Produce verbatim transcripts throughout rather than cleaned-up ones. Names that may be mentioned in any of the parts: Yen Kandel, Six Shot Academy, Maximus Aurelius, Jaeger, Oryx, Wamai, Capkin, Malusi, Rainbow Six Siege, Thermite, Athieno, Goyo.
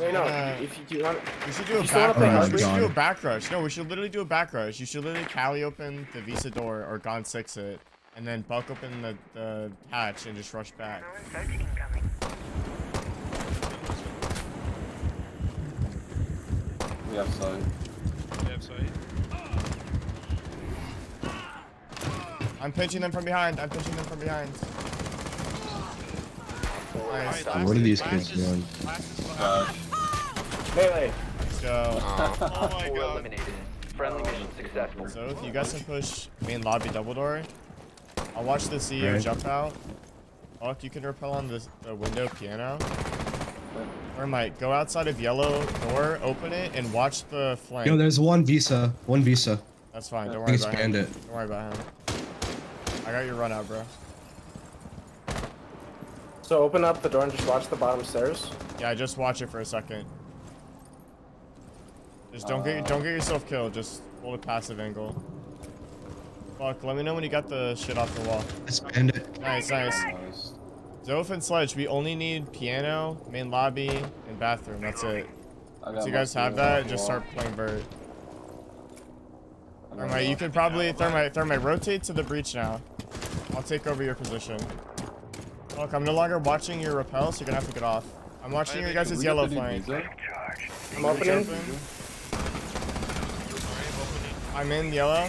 Wait, no. Uh, if you, do you want we should do a back rush. We should do a back rush. No, we should literally do a back rush. You should literally Cali open the Visa door or Gon six it, and then Buck open the, the hatch and just rush back. We have side. We have side. I'm pinching them from behind. I'm pinching them from behind. Nice. Right, what are these kids doing? Uh, melee. Let's go. Oh my god. Eliminated. Friendly mission successful. So you guys can push main lobby double door. I'll watch the C E O right. jump out. Fuck, you can rappel on the, the window piano. Or Mike, go outside of yellow door, open it, and watch the flank. Yo, there's one visa. One visa. That's fine. Don't worry about him. It. Don't worry about him. I got your run out, bro. So open up the door and just watch the bottom stairs. Yeah, just watch it for a second. Just don't uh, get don't get yourself killed. Just hold a passive angle. Fuck. Let me know when you got the shit off the wall. Let's end it. Nice, nice. nice. Zoph and Sledge. We only need piano, main lobby, and bathroom. That's it. Once you guys have that, just start playing bird. Thermite, you could probably thermite. Thermite, rotate to the breach now. I'll take over your position. Look, I'm no longer watching your rappel, so you're gonna have to get off. I'm watching your guys' yellow flank. I'm opening. I'm in yellow.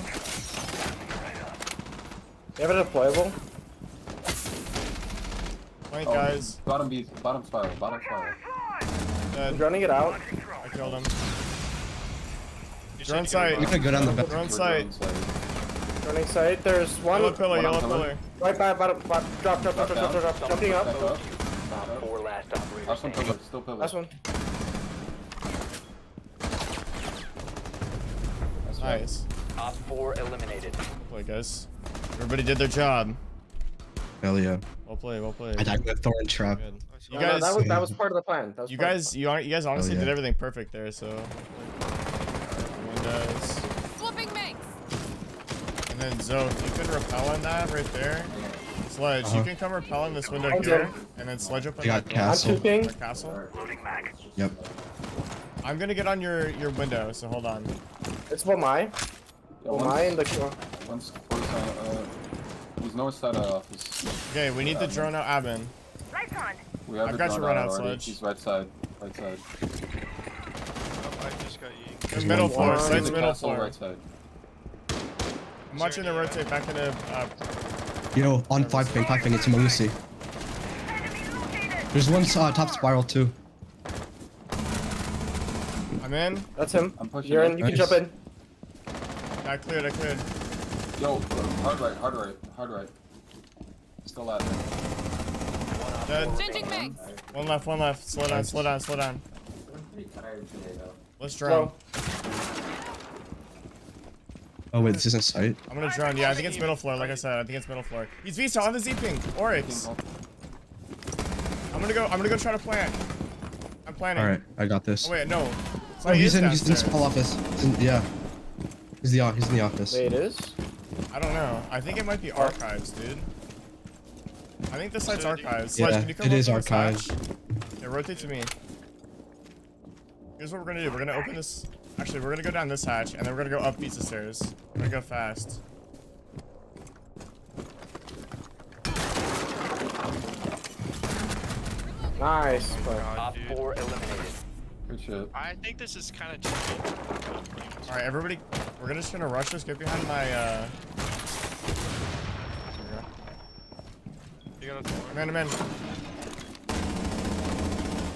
You have a deployable? Wait, oh, guys. Bottom B, bottom spiral, bottom spiral. I'm running it out. I killed him. Drone site. We could go down the back. Drone site. Running site, there's one. Yellow pillar, yellow pillar. Right by bottom, bottom, drop, drop, drop, drop, drop, drop, drop, jumping up. Four last operators. Last one pillar, still pillar. Last one. Nice. Op four eliminated. Play, guys. Everybody did their job. Hell yeah. Well played, well played. I died with a thorn trap. You guys, no, no, that, was, that was part of the plan. That was you guys, you, you guys honestly yeah. did everything perfect there. So. Windows. Flipping makes. And then Zone, you can rappel on that right there. Sledge, uh-huh. you can come rappel in this window I'm here, down. And then Sledge up on that castle. castle. Yep. I'm gonna get on your your window, so hold on. It's Wamai. Yeah, Wamai in the corner. There's no side office. Okay, we need the drone out, Abin. Lights on. We have I've got your run out, Sledge. He's right side. Right side. Oh, I just got you. There's middle floor. Sledge middle floor. Right side. I'm watching the rotate back into. Uh, Yo, on five ping, five ping. It's Malusi. There's one uh, top spiral too. I'm in. That's him. I'm pushing. You're in. You nice. Can jump in. I cleared. I cleared. Yo, hard right, hard right, hard right. Still out there. Dead. Changing mags. One left, one left. Slow down, slow down, slow down. I'm pretty tired today though. Let's drone. Oh wait, this isn't sight. I'm gonna drone. Yeah, I think it's middle floor. Like I said, I think it's middle floor. He's Visa on the Z ping. Oryx. I'm gonna go. I'm gonna go try to plant. I'm planting. All right, I got this. Oh wait, no. So oh, he's in. He's in small office. He's in, yeah. He's the. He's in the office. Wait, it is. I don't know. I think it might be archives, dude. I think this site's archives. Yeah, Slash, can you come it is archives. Yeah, rotate to me. Here's what we're gonna do. We're gonna open this. Actually, we're gonna go down this hatch, and then we're gonna go up these stairs. We're gonna go fast. Nice. Top four eliminated. Good shit. I think this is kind of cheating. All right, everybody. We're gonna just gonna rush this. Get behind my. Uh... There we go. I'm in. I'm in.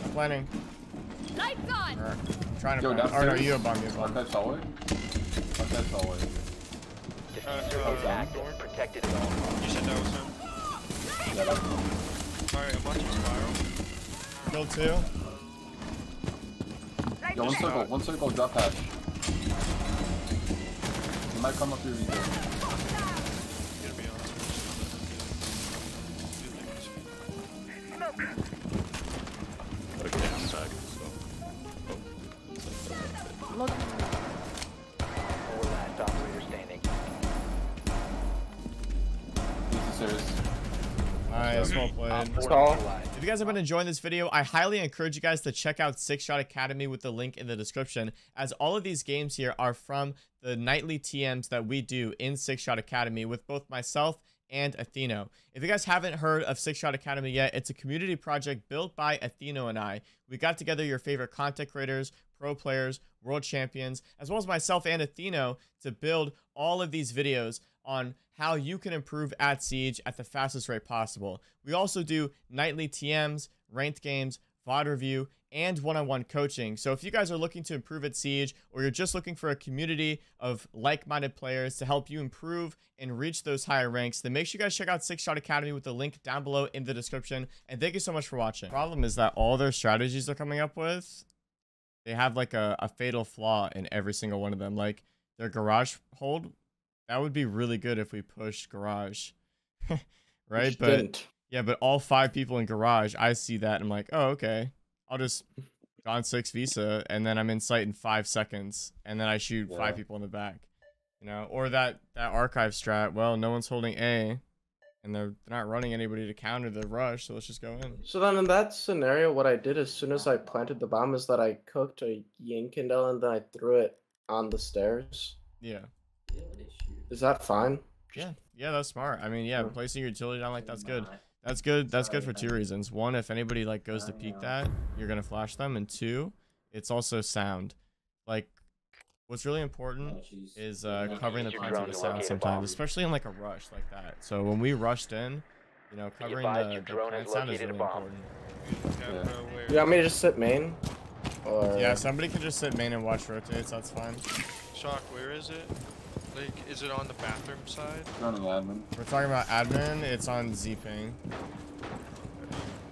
I'm planning. Lights on. Right. I'm trying to. Yo, plan. Or no, you a bomb. You a bomb. Archives hallway. Archives hallway. Back door protected at all. You should know him. Yeah, all right, I'm watching spiral. Kill two. Yo, one circle. One circle. Drop hatch. It might come up here. Look. Overland operator standing. Nice, well played. Let's call. If you guys have been enjoying this video, I highly encourage you guys to check out Six Shot Academy with the link in the description, as all of these games here are from the nightly T Ms that we do in Six Shot Academy with both myself and Athieno. If you guys haven't heard of Six Shot Academy yet, it's a community project built by Athieno and I. We got together your favorite content creators, pro players, world champions, as well as myself and Athieno to build all of these videos on how you can improve at Siege at the fastest rate possible. We also do nightly T Ms, ranked games, V O D review, and one-on-one coaching. So if you guys are looking to improve at Siege, or you're just looking for a community of like-minded players to help you improve and reach those higher ranks, then make sure you guys check out Six Shot Academy with the link down below in the description. And thank you so much for watching. The problem is that all their strategies they're coming up with, they have like a, a fatal flaw in every single one of them. Like their garage hold, that would be really good if we pushed garage, right? But didn't. Yeah, but all five people in garage, I see that and I'm like, oh, okay. I'll just Don six Visa and then I'm in sight in five seconds and then I shoot yeah. five people in the back, you know? Or that, that archive strat, well, no one's holding A and they're, they're not running anybody to counter the rush, so let's just go in. So then in that scenario, what I did as soon as I planted the bomb is that I cooked a Yen Kandel and then I threw it on the stairs. Yeah. Is that fine? Yeah, yeah, that's smart. I mean, yeah, yeah. placing your utility down like that's good. That's good. That's good for two reasons. One, if anybody like goes to peek that, you're gonna flash them. And two, it's also sound. Like, what's really important is uh, covering the pines with the sound sometimes, especially in like a rush like that. So when we rushed in, you know, covering the, the pine sound is really important. Yeah. You want me to just sit main? Or... Yeah, somebody can just sit main and watch rotates. That's fine. Shock, where is it? Like, is it on the bathroom side? No, no, admin. We're talking about admin. It's on Z-Ping.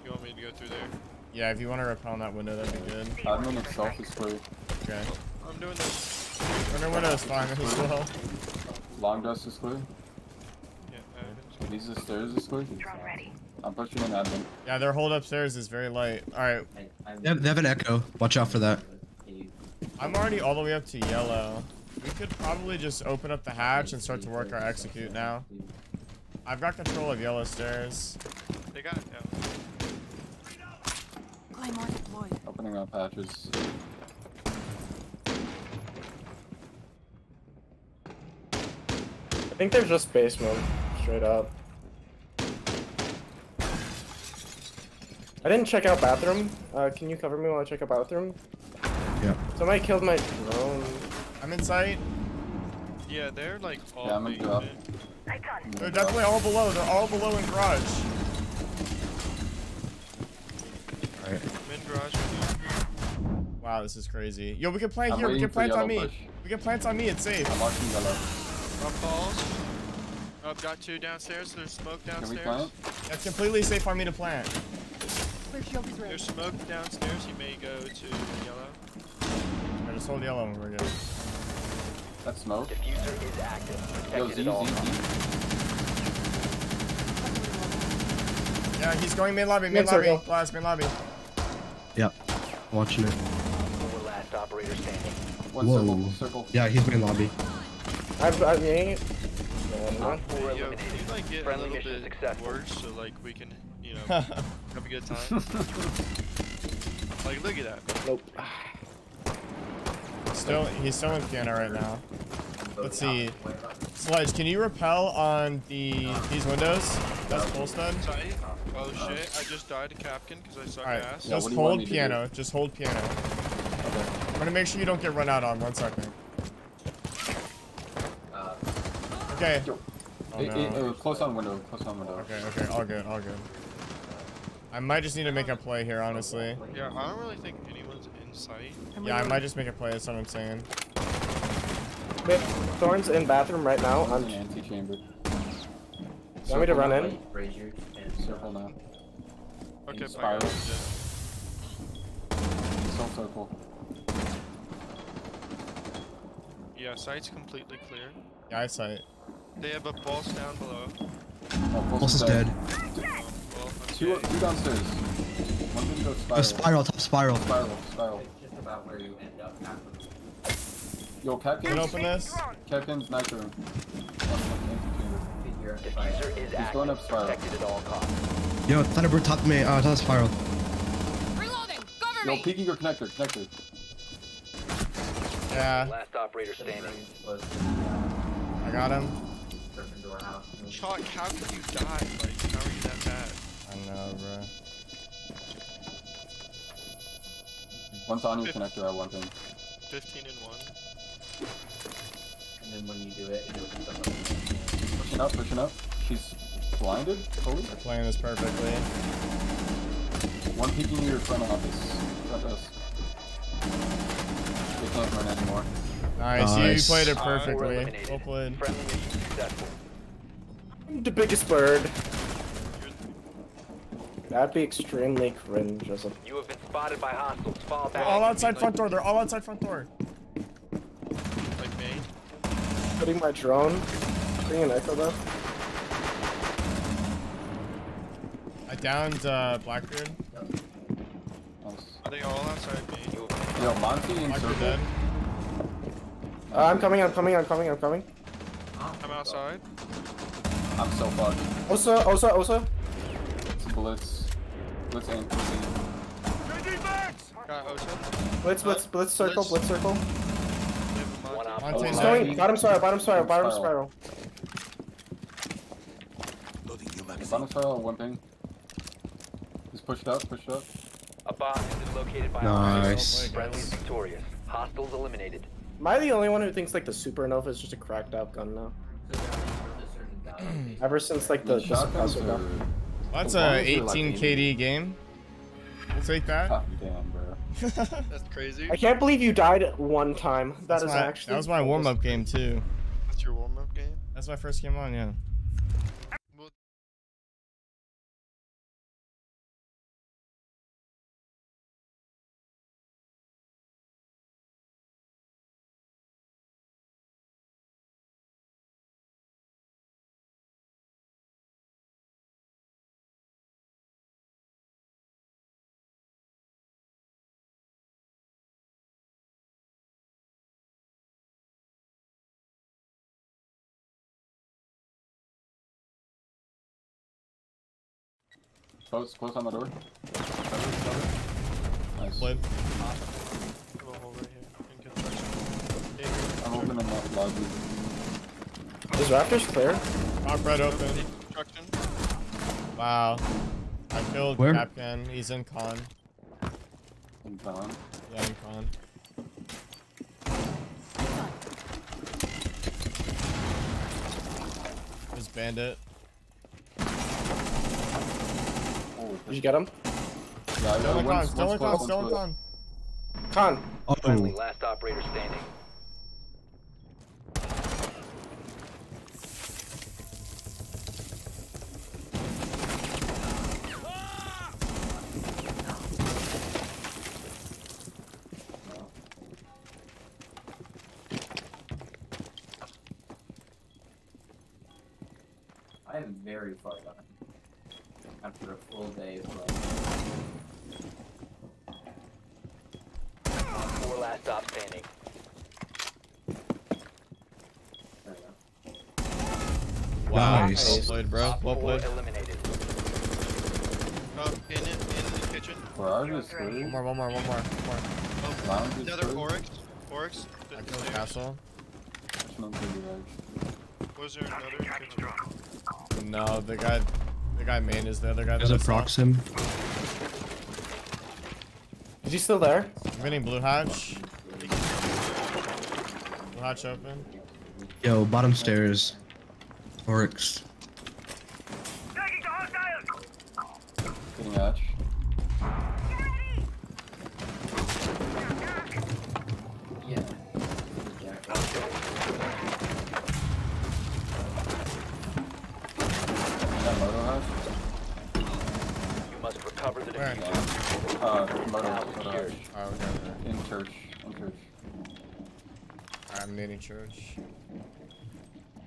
You want me to go through there? Yeah, if you want to repel on that window, that'd be good. Admin itself is free. Okay. I'm doing this. Under window is fine as well. Long dust is clear. Yeah, admin. These are stairs is clear. Drone ready. I'm pushing on admin. Yeah, their hold upstairs is very light. All right. They have, they have an echo. Watch out for that. I'm already all the way up to yellow. We could probably just open up the hatch and start to work our execute now. I've got control of yellow stairs. They got it now. Claymore deployed. Opening up hatches. I think they're just basement, straight up. I didn't check out bathroom. Uh, can you cover me while I check out bathroom? Yeah. Somebody killed my drone. I'm in sight. Yeah, they're like all yeah, I'm in drop. They're definitely all below. They're all below in garage. All right. I'm in garage. Wow, this is crazy. Yo, we can plant I'm here. We can plant on me. Push. We can plant on me. It's safe. I'm watching yellow. Up balls. I've got two downstairs. There's smoke downstairs. Can we plant? That's completely safe for me to plant. There's smoke downstairs. You may go to yellow. I just hold yellow when we're good. That's smoke. Diffuser is active. Yo, Z, Z, Z. Yeah, he's going mid lobby, mid lobby, last mid lobby. Yep, watching it. Over last operator standing. One Whoa. Circle, circle. Yeah, he's mid lobby. I've, I'm getting it. No, I'm not. Hey, yo, can you like get friendly a little bit successful. Worse so like we can, you know, have a good time? Like, look at that. Nope. Still, he's still in piano right now. Let's see. Sledge, can you rappel on the these windows? That's full stun. Oh shit, I just died to Capkin because I suck right. ass. Yeah, just hold piano, just hold piano. Okay. I'm gonna make sure you don't get run out on, one second. Okay. Oh, no. it, it, it close on window, close on window. Okay, okay, all good, all good. I might just need to make a play here, honestly. Yeah, I don't really think anyone's in sight. Yeah, I might just make a play, that's what I'm saying. Wait, Thorn's in bathroom right now. I'm in the antechamber. Want me to run in? Circle now. Okay, fire. Still circle. Yeah, sight's completely clear. Yeah, I sight. They have a pulse down below. Oh, pulse is dead. Two, two downstairs. One window spiral. Oh, spiral, top spiral. Spiral, spiral. Just about where you end up. Yo, Capkin. Can open this? Capkin's night room. fire. Diffuser is He's going up spiral. At all costs. Yo, Thunderbird top me. Uh, top spiral. Reloading. Cover me. Yo, peeking your connector. Connector. Yeah. Last operator standing. I got him. Chalk, how could you die? Like, how are you that bad? I know, bro. Once on your connector, I want him. fifteen and one. And then when you do it, it opens up. Pushing up, pushing up. She's blinded. Holy. We're playing this perfectly. One peeking in your front office. Front desk. They can't run anymore. Nice, nice. You played it perfectly. Uh, well played. I'm the biggest bird. That'd be extremely cringe, Joseph. You have been spotted by hostiles. Fall back. They're all outside front door. They're all outside front door. Like me. Putting my drone. Putting an echo though. I downed uh, Blackbeard. Are they all outside me? Yo, Monty and Circle. Uh, I'm coming, I'm coming, I'm coming, I'm coming. I'm outside. I'm so fucked. Also, also, also. Blitz. Blitz aim, blitz aim. Got OSHA. Blitz, blitz, blitz circle, blitz, blitz circle. He's going, bottom spiral, bottom spiral, bottom spiral. Bottom spiral, one thing. Just push it up, push it up. A box is located by nice. Friendly's victorious. Hostiles eliminated. Am I the only one who thinks like the supernova is just a cracked out gun now? Ever since like the, the suppressor. That's a eighteen K D game. We'll take that. Oh, damn, bro. That's crazy. I can't believe you died one time. That That's is my, actually. That was my warm up game too. That's your warm up game? That's my first game on, yeah. Close, close on the door. Nice. Blade. I'm opening the lobby. Is Raptors clear? Top red open. Wow. I killed Capcan. He's in con. In con? Yeah, in con. There's bandit. Did you get him? Yeah, still in con, still in con, still in con. Con. Oh. Finally, last operator standing. I am very far gone. After a full day of play. Four last stop standing. There we go. Wow. Nice. Well played, bro. Well played. Eliminated. Uh, in, in, in the kitchen. Where are you? One more, one more, one more, one more. Oh, another Oryx. Oryx. I killed the castle. Was there another in the kitchen? No, the guy... The guy main is the other guy. There's a proxim. Is he still there? Vinny blue hatch. Blue hatch open. Yo, bottom stairs. Oryx. Good hatch. Uh, murder. Oh, okay. In church. In church. I'm needing church.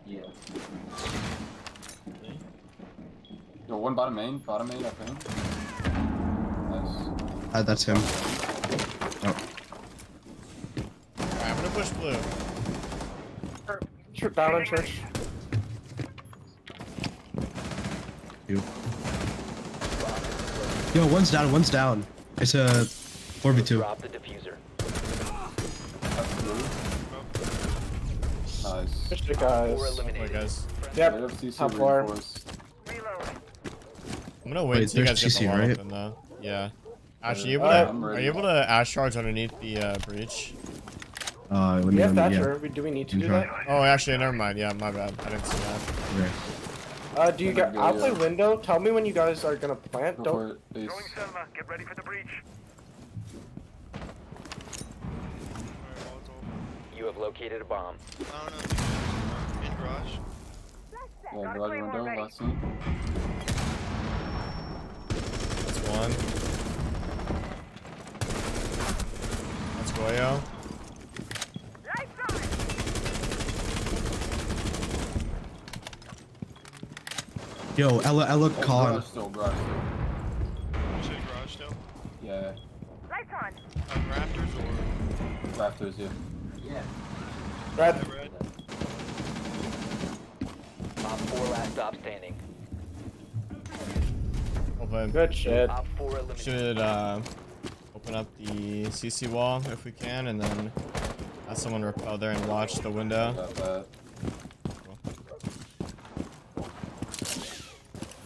Yeah. Okay. Yo, one bottom main. Bottom main, I think. Nice. Uh, that's him. Oh. Alright, I'm gonna push blue. Trip down in church. Two. Yo, one's down, one's down. It's a four v two. Drop the diffuser. Nice. Push the guys. Right, guys. Yep. Top floor. I'm gonna wait until you guys T C, get the right? And, uh, yeah. Ash, are you able to, are you able to Ash Shards underneath the uh, breach? Uh, we have that, or do we need to do that? Oh, actually, never mind. Yeah, my bad. I didn't see that. Okay. Uh, do you guys? I'll play window. Tell me when you guys are gonna plant. Don't. Going Selma. Get ready for the breach. You have located a bomb. I don't know. In garage. Yeah, garage window. Last one. That's one. That's Goyo. Yo, Ella, Ella, oh, Con. Garage still, garage still. Shit, garage still? Yeah. Lights on. On rafters or? Rafters, yeah. Yeah. Red. Yeah, red. Op four last stop standing. Open. Good shit. Op four eliminated. Should, uh, open up the C C wall if we can, and then have someone repel there and watch the window.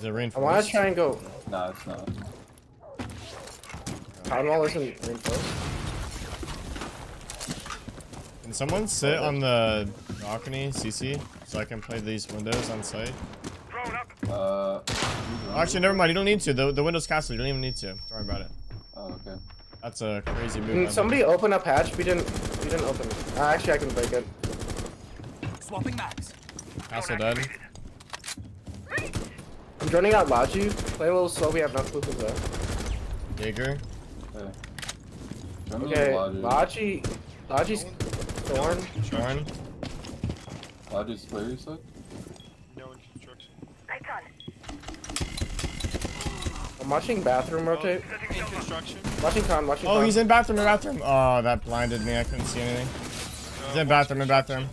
I want to try and go. No, it's not. Town hall isn't reinforced. Can someone sit on the balcony, C C, so I can play these windows on site? Uh. Actually, never mind. You don't need to. The the window's castle. You don't even need to. Don't worry about it. Oh, okay. That's a crazy move. Can somebody open up hatch? We didn't. We didn't open it. Uh, actually, I can break it. Swapping max. Castle dead. I'm joining out Laju. Play a little slow, we have enough loopers left. Jaeger? Okay. Okay, Laju. Laju's Thorn. Thorn. Laju's player, you said? No instruction. Lights on. I'm watching bathroom rotate. Oh, watching con, watching Oh, con. He's in bathroom, in bathroom. Oh, that blinded me. I couldn't see anything. He's in bathroom, in bathroom.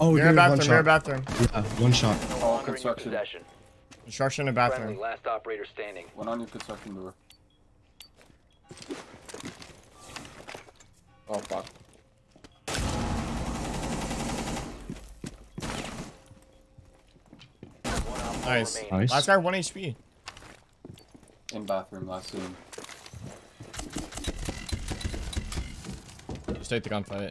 Oh, you're in bathroom, you're in bathroom. Yeah, one shot. All construction. Construction and bathroom. Friendly, last operator standing. One on your construction door. Oh, fuck. Nice. Nice. Last guy, one H P. In bathroom, last room. Just take the gunfight.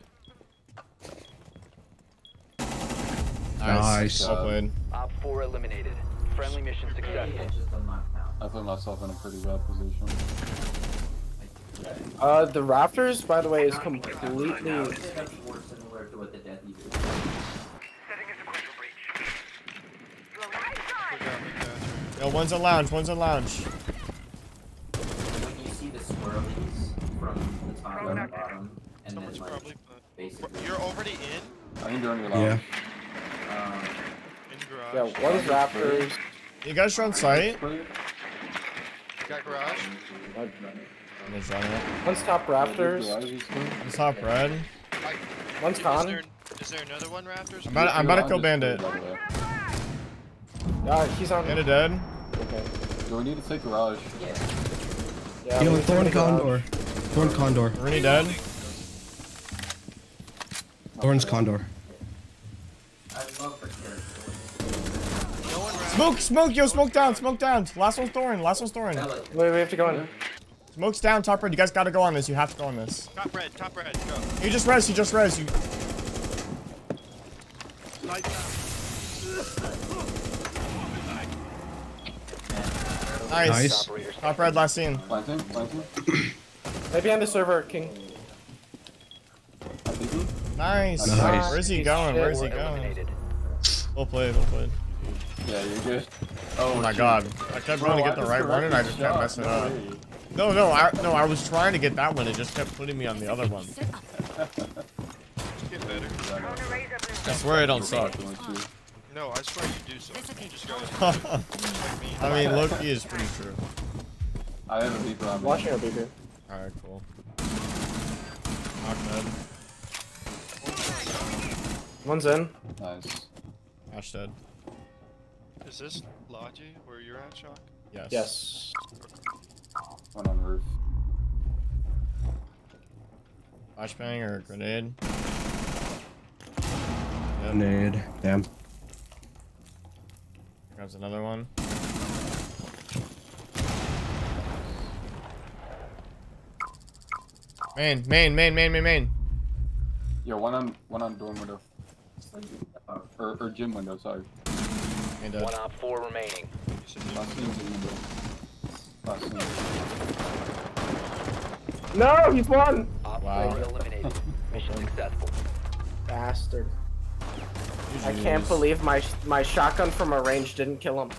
Nice. Nice. Well played. Op four eliminated. Friendly mission successful. I put myself in a pretty bad position. Uh, the rafters, by the way, is completely. Setting is a crucial breach. Yo, one's a lounge. One's a lounge. When you see the swirlies from the top and the bottom, and then like basically. You're already in. I think you're on your lounge. Yeah. Yeah, what is Raptors? You guys are on site? Got garage. One's top Raptors. One's top red. One's con. Is there, is there another one Raptors? I'm about to, I'm about to kill Bandit. Nah, he's on. Bandit dead. Okay. So we need to take garage. Yeah. Yeah, you know, Thorn Condor. Thorn Condor. Rennie dead. Thorn's Condor. Smoke, smoke, yo, smoke down, smoke down. Last one's Thorin, last one's Thorin. Wait, we have to go in. Smoke's down, top red. You guys gotta go on this. You have to go on this. Top red, top red, go. You just res, you just res. You. Light down. Nice. Nice. Top red, last scene. Planting, planting. Maybe on the server, King. Nice. Nice. Where's he going? Where's he going? Well played, well played. Yeah, you're good. Oh, oh my geez. God. I kept trying to get the right one and I just kept messing up. No, no, I no, I was trying to get that one. It just kept putting me on the other one. Get better. I swear I don't suck. No, I swear you do suck. I mean, Loki is pretty true. I have a beaker on me. Watching a beaker. Alright, cool. Knock dead. One's in. Nice. Ash dead. Is this Lodgy where you're at, Shock? Yes. Yes. One on roof. Flashbang or grenade? Yep. Grenade. Damn. Here comes another one. Main, main, main, main, main, main. Yo, one on, one on dorm window. Uh, or, or gym window, sorry. And, uh, one on four remaining. No, he's won! Wow. Eliminated. Mission successful. Bastard. I can't believe my my shotgun from a range didn't kill him.